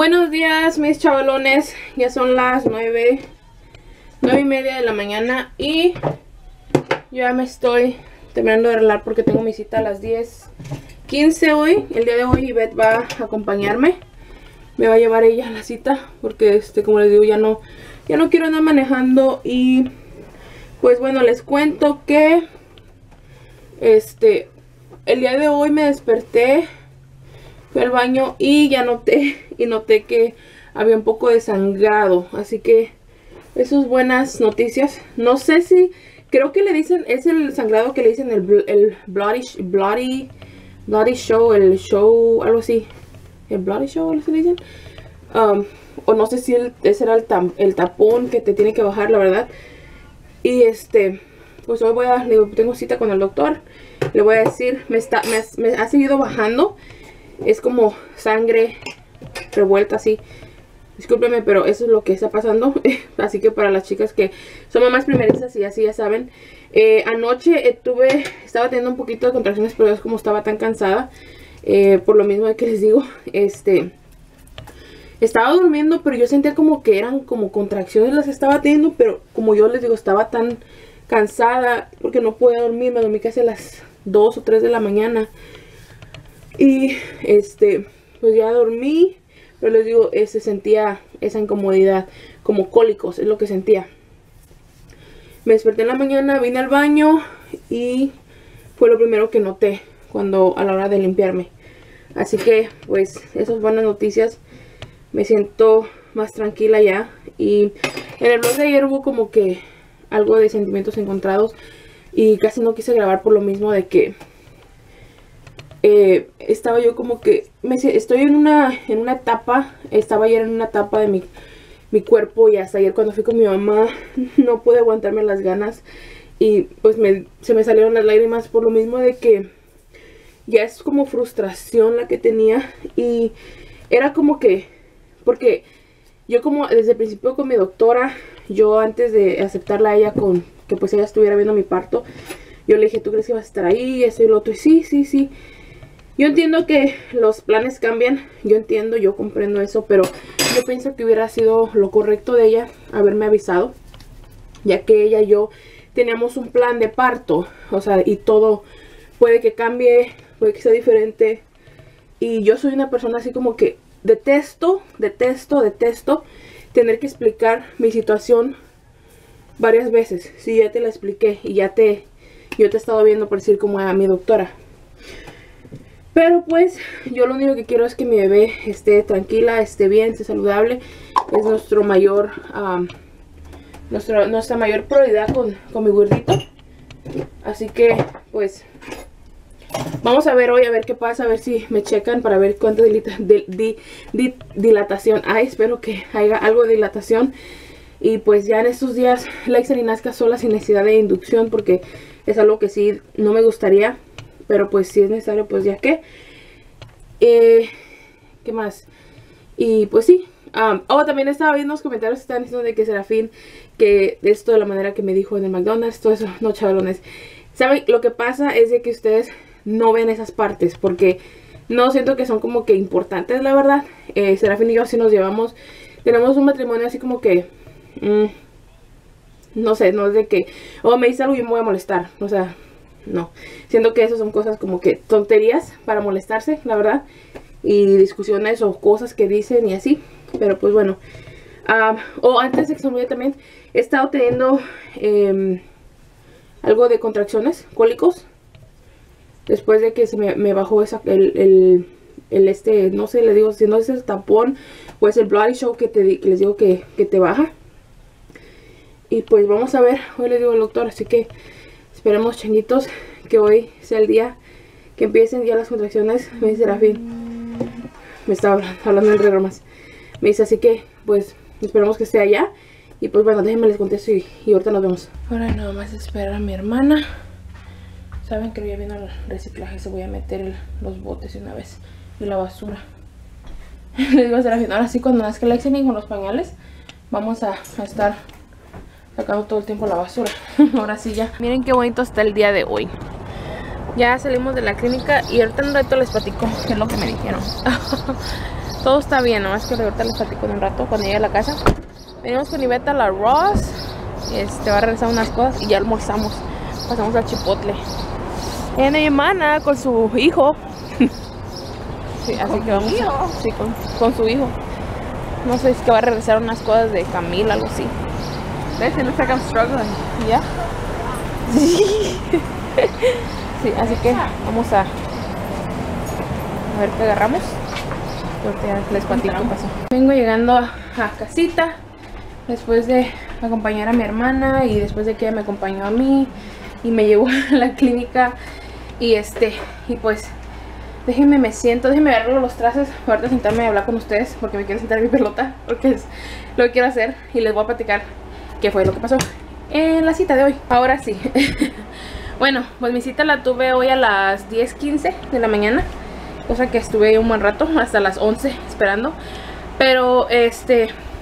Buenos días, mis chavalones. Ya son las 9:30 de la mañana y yo ya me estoy terminando de arreglar porque tengo mi cita a las 10:15 hoy. El día de hoy Yvette va a acompañarme. Me va a llevar ella a la cita porque, como les digo, ya no quiero andar manejando. Y pues bueno, les cuento que el día de hoy me desperté, fui al baño y noté que había un poco de sangrado. Así que eso es buenas noticias. No sé si, creo que le dicen, es el sangrado que le dicen el bloody show, el show, algo así. El bloody show, algo así le dicen. O no sé si ese era el tapón que te tiene que bajar, la verdad. Y pues hoy tengo cita con el doctor. Le voy a decir, me ha seguido bajando. Es como sangre revuelta así. Discúlpeme, pero eso es lo que está pasando. Así que para las chicas que son mamás primerizas y así ya saben. Anoche estaba teniendo un poquito de contracciones, pero es como estaba tan cansada. Por lo mismo que les digo, estaba durmiendo, pero yo sentía como que eran como contracciones las que estaba teniendo. Pero como yo les digo, estaba tan cansada porque no podía dormir. Me dormí casi a las 2 o 3 de la mañana. Y pues ya dormí, pero les digo, sentía esa incomodidad, como cólicos, es lo que sentía. Me desperté en la mañana, vine al baño y fue lo primero que noté a la hora de limpiarme. Así que pues esas buenas noticias, me siento más tranquila ya. Y en el blog de ayer hubo como que algo de sentimientos encontrados y casi no quise grabar por lo mismo de que estaba yo como que estoy en una etapa. Estaba ayer en una etapa de mi cuerpo, y hasta ayer cuando fui con mi mamá no pude aguantarme las ganas y pues se me salieron las lágrimas por lo mismo de que ya es como frustración la que tenía. Y era como que, porque yo como desde el principio con mi doctora, yo antes de aceptarla a ella con que pues ella estuviera viendo mi parto, yo le dije, ¿tú crees que vas a estar ahí? Esto y lo otro. Y sí. Yo entiendo que los planes cambian, yo entiendo, yo comprendo eso, pero yo pienso que hubiera sido lo correcto de ella haberme avisado, ya que ella y yo teníamos un plan de parto, o sea, y todo puede que cambie, puede que sea diferente, y yo soy una persona así como que detesto tener que explicar mi situación varias veces. Si ya te la expliqué y yo te he estado viendo, por decir, como a mi doctora. Pero pues yo lo único que quiero es que mi bebé esté tranquila, esté bien, esté saludable. Es nuestra mayor prioridad con mi gordito. Así que pues vamos a ver hoy, a ver qué pasa, a ver si me checan para ver cuánta dilatación hay. Espero que haya algo de dilatación. Y pues ya en estos días Lexani nazca sola sin necesidad de inducción, porque es algo que sí no me gustaría. Pero pues si es necesario, pues ya que. ¿Qué más? Y pues sí. También estaba viendo los comentarios que estaban diciendo de que Serafín, que esto de la manera que me dijo en el McDonald's, todo eso. No, chavalones. ¿Saben? Lo que pasa es de que ustedes no ven esas partes, porque no siento que son como que importantes, la verdad. Serafín y yo sí nos llevamos. Tenemos un matrimonio así como que... no sé, no es de que... Oh, me dice algo y yo me voy a molestar. O sea... No, siento que eso son cosas como que tonterías para molestarse, la verdad. Y discusiones o cosas que dicen y así. Pero pues bueno. Antes de que se me olvide también, he estado teniendo algo de contracciones, cólicos. Después de que me bajó no sé, les digo, si no es el tapón o es el bloody show que les digo que te baja. Y pues vamos a ver, hoy les digo al doctor, así que... Esperemos, changuitos, que hoy sea el día que empiecen ya las contracciones. Me dice Serafín, me estaba hablando entre bromas. Me dice, así que pues esperemos que sea ya. Y pues bueno, déjenme les contesto y ahorita nos vemos. Ahora nada más esperar a mi hermana. Saben que ya viene el reciclaje, se voy a meter los botes de una vez y la basura. Les digo a Serafín, ahora sí cuando nazca Lexani con los pañales, vamos a estar... sacando todo el tiempo la basura. Ahora sí ya. Miren qué bonito está el día de hoy. Ya salimos de la clínica y ahorita en un rato les platico qué es lo que me dijeron. todo está bien, nomás que ahorita les platico en un rato cuando llegue a la casa. Venimos con Iveta a la Ross, va a regresar unas cosas y ya almorzamos. Pasamos al Chipotle. Viene mi hermana con su hijo. Sí, así que vamos. Sí, con su hijo. No sé, es que va a regresar unas cosas de Camila, algo así. ¿Ves? It looks like I'm struggling. ¿Ya? Sí. Sí, así que vamos a ver qué agarramos. Porque ya les platico qué pasó. Vengo llegando a casita después de acompañar a mi hermana y después de que ella me acompañó a mí y me llevó a la clínica. Y y pues déjenme, me siento, déjenme ver los trazos. Ahorita sentarme y hablar con ustedes porque me quiero sentar en mi pelota, porque es lo que quiero hacer. Y les voy a platicar qué fue lo que pasó en la cita de hoy. Ahora sí. Bueno, pues mi cita la tuve hoy a las 10:15 de la mañana, cosa que estuve un buen rato, hasta las 11 esperando. Pero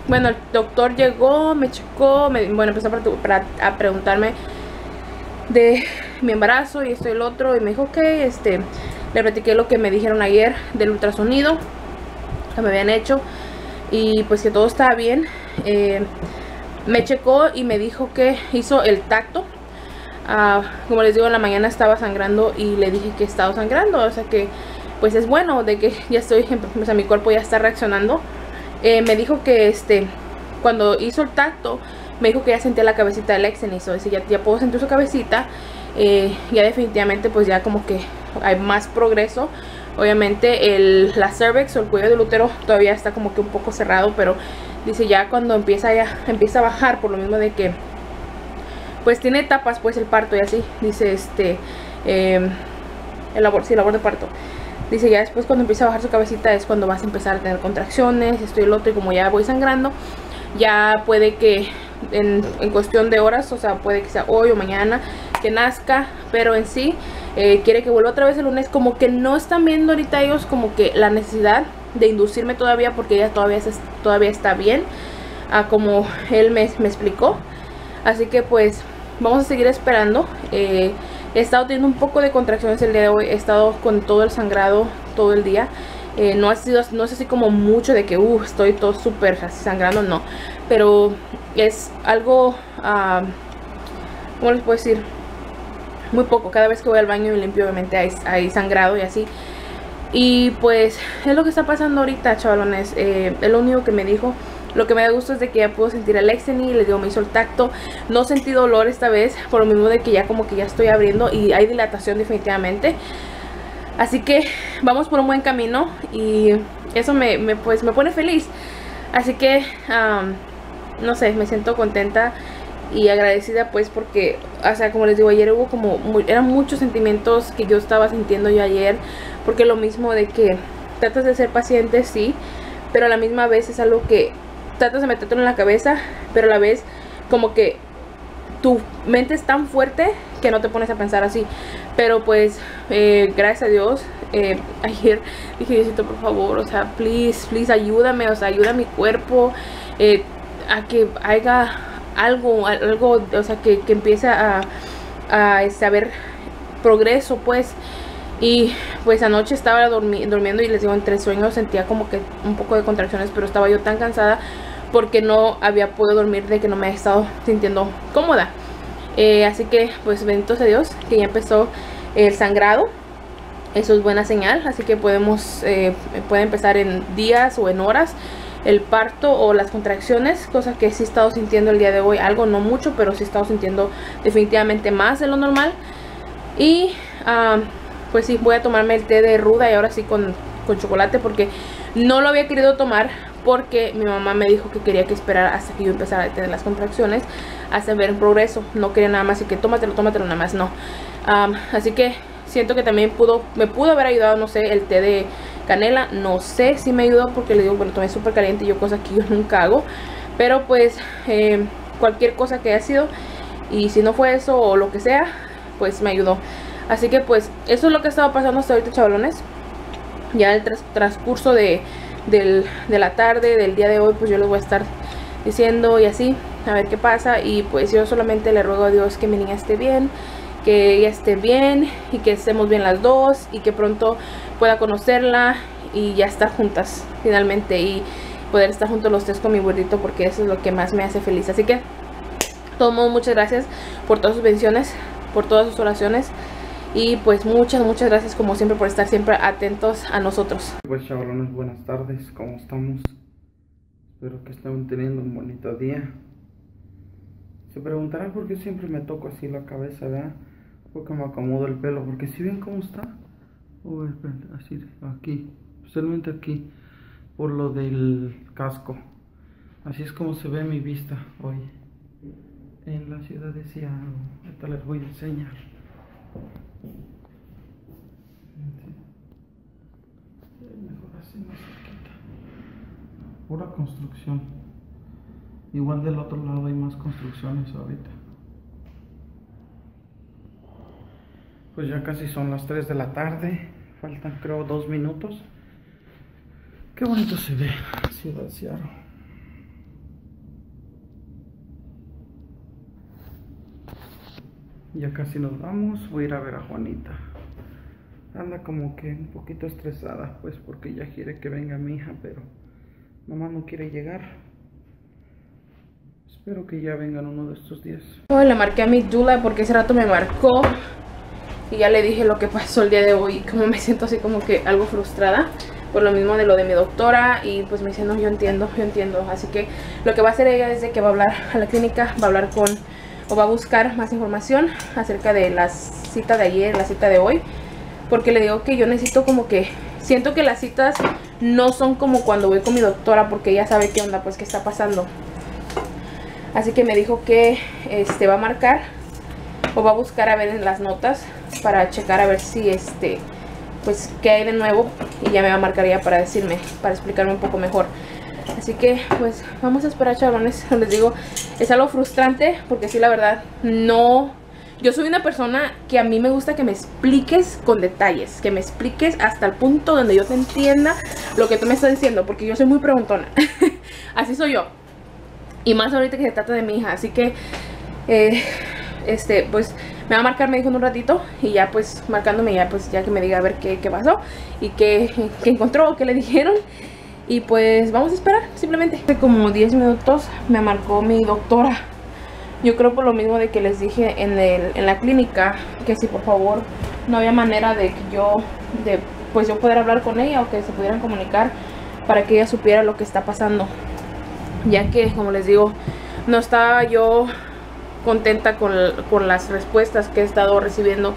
bueno, el doctor llegó, me checó, bueno, empezó a preguntarme de mi embarazo y esto y el otro. Y me dijo que le platiqué lo que me dijeron ayer del ultrasonido que me habían hecho y pues que todo estaba bien. Me checó y me dijo que hizo el tacto. Como les digo, en la mañana estaba sangrando y le dije que estaba sangrando, o sea que pues es bueno de que ya estoy, o sea, mi cuerpo ya está reaccionando. Me dijo que cuando hizo el tacto, me dijo que ya sentía la cabecita de Lexani, o sea, ya puedo sentir su cabecita. Ya definitivamente pues ya como que hay más progreso. Obviamente la cervix o el cuello del útero todavía está como que un poco cerrado, pero dice ya cuando empieza a bajar, por lo mismo de que pues tiene etapas pues el parto y así. Dice el labor de parto. Dice ya después cuando empieza a bajar su cabecita es cuando vas a empezar a tener contracciones, esto y el otro. Y como ya voy sangrando, ya puede que en cuestión de horas, o sea, puede que sea hoy o mañana que nazca, pero en sí quiere que vuelva otra vez el lunes. Como que no están viendo ahorita ellos como que la necesidad de inducirme todavía, porque ella todavía está bien, como él me explicó. Así que pues vamos a seguir esperando. He estado teniendo un poco de contracciones el día de hoy, he estado con todo el sangrado todo el día. No es así como mucho de que estoy todo súper sangrando, no, pero es algo, ¿cómo les puedo decir? Muy poco. Cada vez que voy al baño y limpio, obviamente hay sangrado y así. Y pues es lo que está pasando ahorita, chavalones. Es lo único que me dijo. Lo que me da gusto es de que ya puedo sentir el Lexani. Les digo, me hizo el tacto. No sentí dolor esta vez, por lo mismo de que ya como que ya estoy abriendo y hay dilatación definitivamente. Así que vamos por un buen camino y eso me pone feliz. Así que, no sé, me siento contenta y agradecida pues porque, o sea, como les digo, ayer hubo eran muchos sentimientos que yo estaba sintiendo yo ayer. Porque lo mismo de que tratas de ser paciente, sí, pero a la misma vez es algo que tratas de metértelo en la cabeza, pero a la vez como que tu mente es tan fuerte que no te pones a pensar así. Pero pues gracias a Dios, ayer dije, Diosito, por favor, o sea, please ayúdame, o sea, ayuda a mi cuerpo a que haga algo, o sea, que empiece a ver progreso pues. Y pues anoche estaba durmiendo y les digo, entre sueños sentía como que un poco de contracciones, pero estaba yo tan cansada porque no había podido dormir de que no me he estado sintiendo cómoda. Así que pues bendito sea Dios que ya empezó el sangrado. Eso es buena señal, así que puede empezar en días o en horas el parto o las contracciones, cosas que sí he estado sintiendo el día de hoy. Algo, no mucho, pero sí he estado sintiendo definitivamente más de lo normal. Y pues sí, voy a tomarme el té de ruda y ahora sí con chocolate, porque no lo había querido tomar porque mi mamá me dijo que quería que esperara hasta que yo empezara a tener las contracciones, hasta ver el progreso. No quería nada más, así que tómatelo nada más, no. Así que siento que también me pudo haber ayudado, no sé, el té de canela. No sé si me ayudó porque le digo, bueno, tomé súper caliente y yo, cosas que yo nunca hago. Pero pues cualquier cosa que haya sido, y si no fue eso o lo que sea, pues me ayudó. Así que pues eso es lo que estaba pasando hasta ahorita, chavalones. Ya el transcurso de la tarde, del día de hoy, pues yo les voy a estar diciendo y así, a ver qué pasa. Y pues yo solamente le ruego a Dios que mi niña esté bien, que ella esté bien y que estemos bien las dos, y que pronto pueda conocerla y ya estar juntas finalmente y poder estar juntos los tres con mi gordito, porque eso es lo que más me hace feliz. Así que tomo muchas gracias por todas sus bendiciones, por todas sus oraciones. Y pues muchas gracias como siempre por estar siempre atentos a nosotros. Pues chavalones, buenas tardes, ¿cómo estamos? Espero que estén teniendo un bonito día. Se preguntarán por qué siempre me toco así la cabeza, ¿verdad? Porque me acomodo el pelo, porque si ven cómo está, oh, así, aquí, especialmente aquí, por lo del casco. Así es como se ve mi vista hoy en la ciudad de Ciano. Ahorita les voy a enseñar. Mejor así, más cerquita. Pura construcción. Igual del otro lado hay más construcciones ahorita. Pues ya casi son las 3 de la tarde. Faltan creo 2 minutos. Qué bonito se ve Ciudad de Ciano. Ya casi nos vamos. Voy a ir a ver a Juanita. Anda como que un poquito estresada, pues porque ya quiere que venga mi hija, pero mamá no quiere llegar. Espero que ya vengan uno de estos días. Oh, le marqué a mi Yula porque ese rato me marcó y ya le dije lo que pasó el día de hoy. Como me siento así como que algo frustrada por lo mismo de lo de mi doctora. Y pues me dice, no, yo entiendo. Así que lo que va a hacer ella es de que va a hablar a la clínica, va a hablar con, o va a buscar más información acerca de la cita de ayer, la cita de hoy. Porque le digo que yo necesito como que, siento que las citas no son como cuando voy con mi doctora, porque ella sabe qué onda, pues qué está pasando. Así que me dijo que va a marcar o va a buscar a ver en las notas para checar a ver si pues qué hay de nuevo, y ya me va a marcar ya para decirme, para explicarme un poco mejor. Así que pues vamos a esperar, chavalones. Les digo, es algo frustrante porque sí, la verdad, no... Yo soy una persona que a mí me gusta que me expliques con detalles, que me expliques hasta el punto donde yo te entienda lo que tú me estás diciendo, porque yo soy muy preguntona. Así soy yo. Y más ahorita que se trata de mi hija. Así que, pues me va a marcar, me dijo en un ratito. Y ya pues marcándome, ya pues ya que me diga a ver qué pasó y qué encontró, qué le dijeron. Y pues vamos a esperar simplemente. Hace como 10 minutos me marcó mi doctora. Yo creo por lo mismo de que les dije en la clínica, que si por favor no había manera de que yo poder hablar con ella o que se pudieran comunicar para que ella supiera lo que está pasando. Ya que, como les digo, no estaba yo contenta con las respuestas que he estado recibiendo.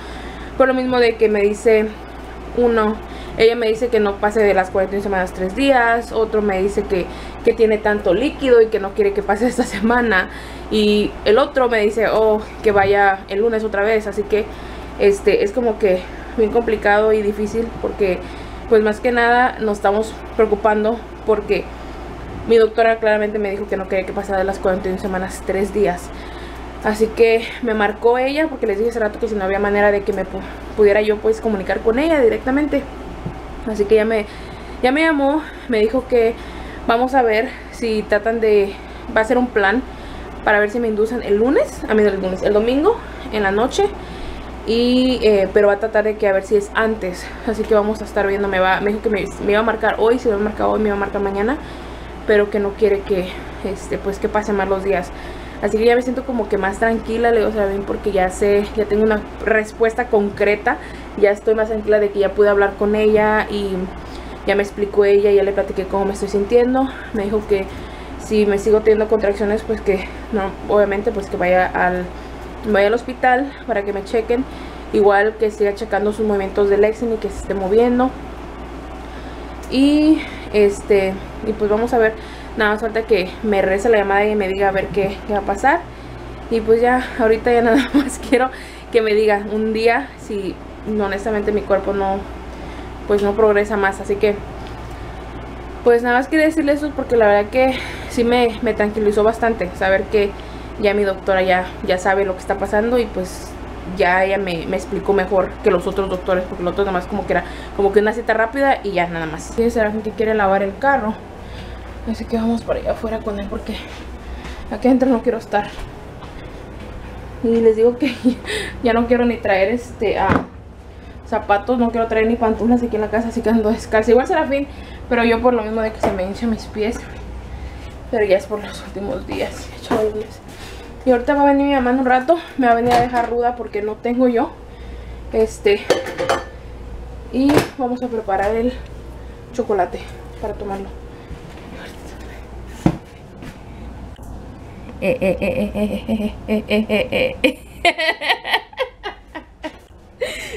Por lo mismo de que me dice uno, ella me dice que no pase de las 41 semanas 3 días. Otro me dice que tiene tanto líquido y que no quiere que pase esta semana. Y el otro me dice, oh, que vaya el lunes otra vez. Así que es como que bien complicado y difícil, porque pues más que nada nos estamos preocupando porque mi doctora claramente me dijo que no quería que pasara de las 41 semanas 3 días. Así que me marcó ella porque les dije hace rato que si no había manera de que me pudiera yo pues comunicar con ella directamente. Así que ya me llamó, me dijo que vamos a ver si va a ser un plan para ver si me inducen el domingo en la noche. Y pero va a tratar de que a ver si es antes. Así que vamos a estar viendo. Me dijo que me iba a marcar hoy. Si me iba a marcar hoy, me iba a marcar mañana, pero que no quiere que pues que pasen más los días. Así que ya me siento como que más tranquila, le digo, Serafín, porque ya tengo una respuesta concreta. Ya estoy más tranquila de que ya pude hablar con ella y ya me explicó ella, ya le platiqué cómo me estoy sintiendo. Me dijo que si me sigo teniendo contracciones, pues que no, obviamente pues que vaya al hospital para que me chequen. Igual que siga checando sus movimientos de Lexani, que se esté moviendo. Y y pues vamos a ver. Nada más falta que me regrese la llamada y me diga a ver qué va a pasar. Y pues ya, ahorita ya nada más quiero que me diga un día si honestamente mi cuerpo no progresa más. Así que pues nada más quería decirles eso, porque la verdad que sí me tranquilizó bastante saber que ya mi doctora ya sabe lo que está pasando. Y pues ya ella me explicó mejor que los otros doctores, porque los otros nada más como que era como que una cita rápida y ya nada más. Sí, Serafín que quiere lavar el carro, así que vamos para allá afuera con él porque aquí adentro no quiero estar. Y les digo que ya no quiero ni traer zapatos, no quiero traer ni pantuflas aquí en la casa, así que ando descalza, igual Serafín, pero yo por lo mismo de que se me hinchan mis pies, pero ya es por los últimos días, chavales. Y ahorita va a venir mi mamá en un rato, me va a venir a dejar ruda porque no tengo yo, y vamos a preparar el chocolate para tomarlo.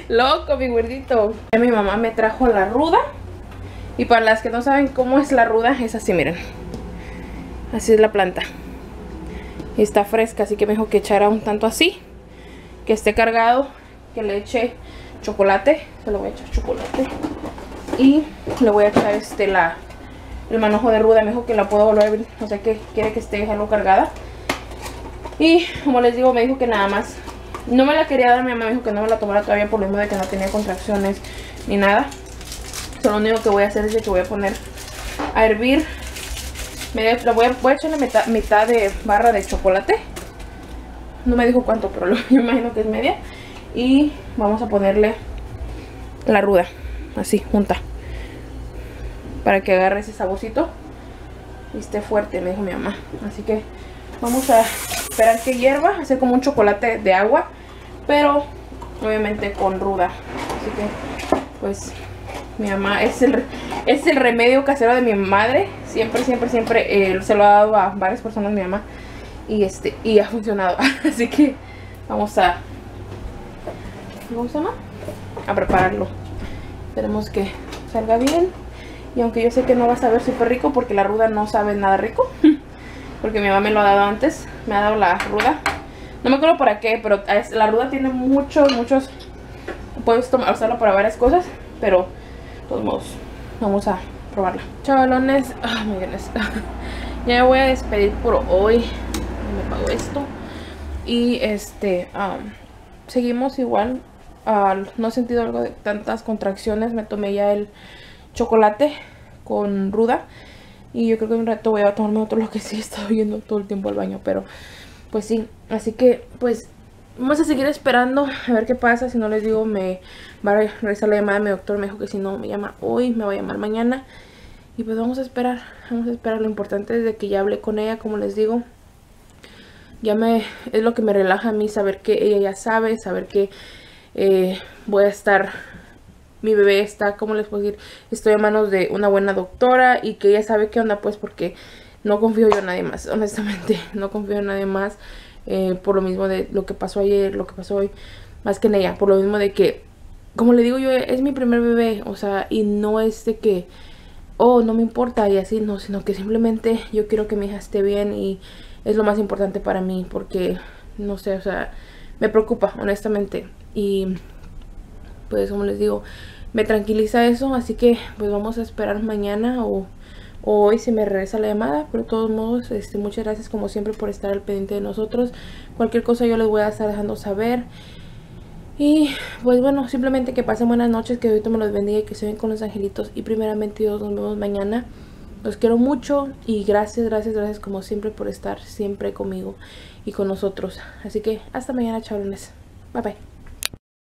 Loco, mi güerdito. Mi mamá me trajo la ruda. Y para las que no saben cómo es la ruda, es así, miren. Así es la planta. Y está fresca, así que me dijo que echara un tanto así. Que esté cargado, que le eche chocolate. Se lo voy a echar chocolate. Y le voy a echar el manojo de ruda. Me dijo que la puedo volver a abrir, o sea que quiere que esté algo cargada. Y como les digo, me dijo que nada más. No me la quería dar, mi mamá me dijo que no me la tomara todavía por lo mismo de que no tenía contracciones ni nada. Solo lo único que voy a hacer es que voy a poner a hervir. Voy a echarle mitad de barra de chocolate. No me dijo cuánto, pero yo imagino que es media. Y vamos a ponerle la ruda, así, junta. Para que agarre ese saborcito y esté fuerte, me dijo mi mamá. Así que vamos a esperar que hierva, hacer como un chocolate de agua, pero obviamente con ruda. Así que pues mi mamá es el remedio casero de mi madre. Siempre se lo ha dado a varias personas mi mamá, y ha funcionado. Así que vamos a prepararlo. Esperemos que salga bien. Y aunque yo sé que no va a saber súper rico porque la ruda no sabe nada rico, porque mi mamá me lo ha dado antes, me ha dado la ruda. No me acuerdo para qué, pero la ruda tiene muchos... Puedes usarla para varias cosas, pero de todos modos, vamos a probarla. Chavalones, oh, my goodness. Ya me voy a despedir por hoy. Me pago esto. Y seguimos igual. No he sentido algo de tantas contracciones. Me tomé ya el chocolate con ruda. Y yo creo que en un rato voy a tomarme otro, lo que sí he estado yendo todo el tiempo al baño. Pero pues sí, así que pues vamos a seguir esperando a ver qué pasa. Si no les digo, me va a regresar la llamada de mi doctor. Me dijo que si no me llama hoy, me va a llamar mañana. Y pues vamos a esperar. Lo importante es de que ya hablé con ella, como les digo. Es lo que me relaja a mí, saber que ella ya sabe, saber que voy a estar... Mi bebé está, ¿cómo les puedo decir? Estoy a manos de una buena doctora y que ella sabe qué onda, pues, porque no confío yo en nadie más, honestamente. No confío en nadie más por lo mismo de lo que pasó ayer, lo que pasó hoy, más que en ella. Por lo mismo de que, como le digo yo, es mi primer bebé, o sea, y no es de que, oh, no me importa y así, no, sino que simplemente yo quiero que mi hija esté bien y es lo más importante para mí porque, no sé, o sea, me preocupa, honestamente. Y pues, como les digo, me tranquiliza eso, así que pues vamos a esperar mañana o hoy si me regresa la llamada. Pero de todos modos, muchas gracias como siempre por estar al pendiente de nosotros. Cualquier cosa yo les voy a estar dejando saber. Y pues bueno, simplemente que pasen buenas noches, que Dios me los bendiga y que se ven con los angelitos. Y primeramente Dios, nos vemos mañana. Los quiero mucho y gracias como siempre por estar siempre conmigo y con nosotros. Así que hasta mañana, chavalones. Bye bye.